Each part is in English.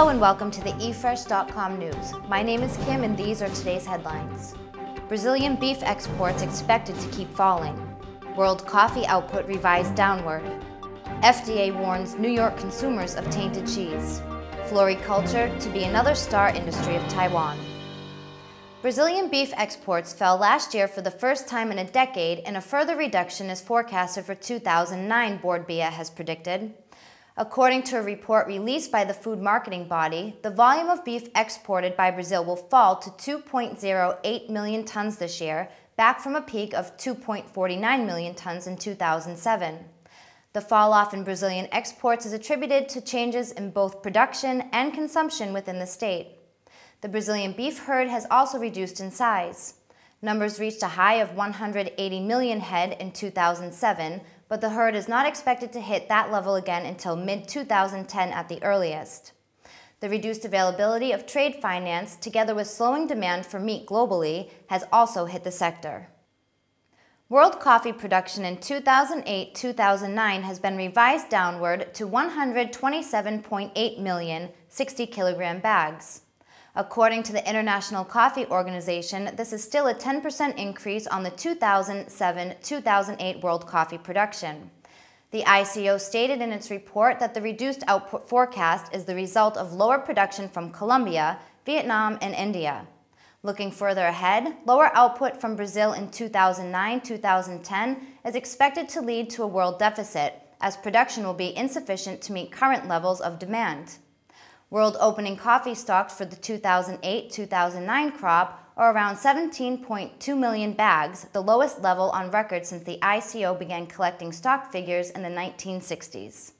Hello and welcome to the eFresh.com news. My name is Kim and these are today's headlines. Brazilian beef exports expected to keep falling. World coffee output revised downward. FDA warns New York consumers of tainted cheese. Floriculture to be another star industry of Taiwan. Brazilian beef exports fell last year for the first time in a decade, and a further reduction is forecasted for 2009, Bord Bia has predicted. According to a report released by the food marketing body, the volume of beef exported by Brazil will fall to 2.08 million tons this year, back from a peak of 2.49 million tons in 2007. The fall-off in Brazilian exports is attributed to changes in both production and consumption within the state. The Brazilian beef herd has also reduced in size. Numbers reached a high of 180 million head in 2007, but the herd is not expected to hit that level again until mid-2010 at the earliest. The reduced availability of trade finance, together with slowing demand for meat globally, has also hit the sector. World coffee production in 2008-2009 has been revised downward to 127.8 million 60-kilogram bags. According to the International Coffee Organization, this is still a 10% increase on the 2007-2008 world coffee production. The ICO stated in its report that the reduced output forecast is the result of lower production from Colombia, Vietnam, and India. Looking further ahead, lower output from Brazil in 2009-2010 is expected to lead to a world deficit, as production will be insufficient to meet current levels of demand. World opening coffee stocks for the 2008-2009 crop are around 17.2 million bags, the lowest level on record since the ICO began collecting stock figures in the 1960s.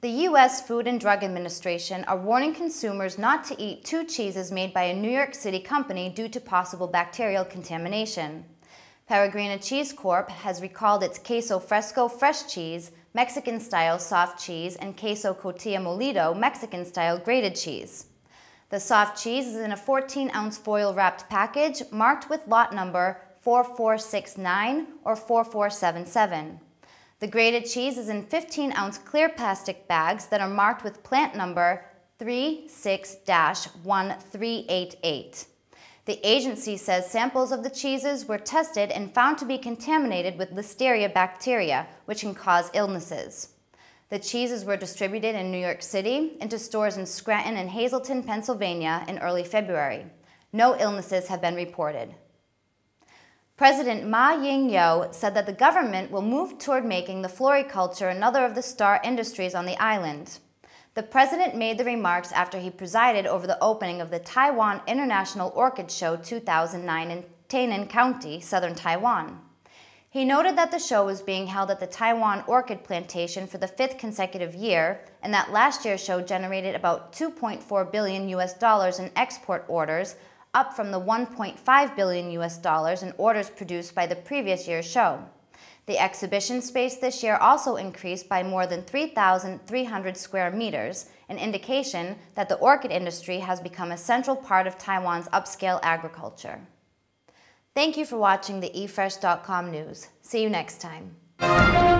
The U.S. Food and Drug Administration are warning consumers not to eat two cheeses made by a New York City company due to possible bacterial contamination. Peregrina Cheese Corp has recalled its Queso Fresco fresh cheese, Mexican-style soft cheese, and Queso Cotija Molido, Mexican-style grated cheese. The soft cheese is in a 14-ounce foil-wrapped package marked with lot number 4469 or 4477. The grated cheese is in 15-ounce clear plastic bags that are marked with plant number 36-1388. The agency says samples of the cheeses were tested and found to be contaminated with Listeria bacteria, which can cause illnesses. The cheeses were distributed in New York City and to stores in Scranton and Hazleton, Pennsylvania in early February. No illnesses have been reported. President Ma Ying-jeou said that the government will move toward making the floriculture another of the star industries on the island. The president made the remarks after he presided over the opening of the Taiwan International Orchid Show 2009 in Tainan County, southern Taiwan. He noted that the show was being held at the Taiwan Orchid Plantation for the fifth consecutive year, and that last year's show generated about $2.4 billion in export orders, up from the $1.5 billion in orders produced by the previous year's show. The exhibition space this year also increased by more than 3,300 square meters, an indication that the orchid industry has become a central part of Taiwan's upscale agriculture. Thank you for watching the eFresh.com news. See you next time.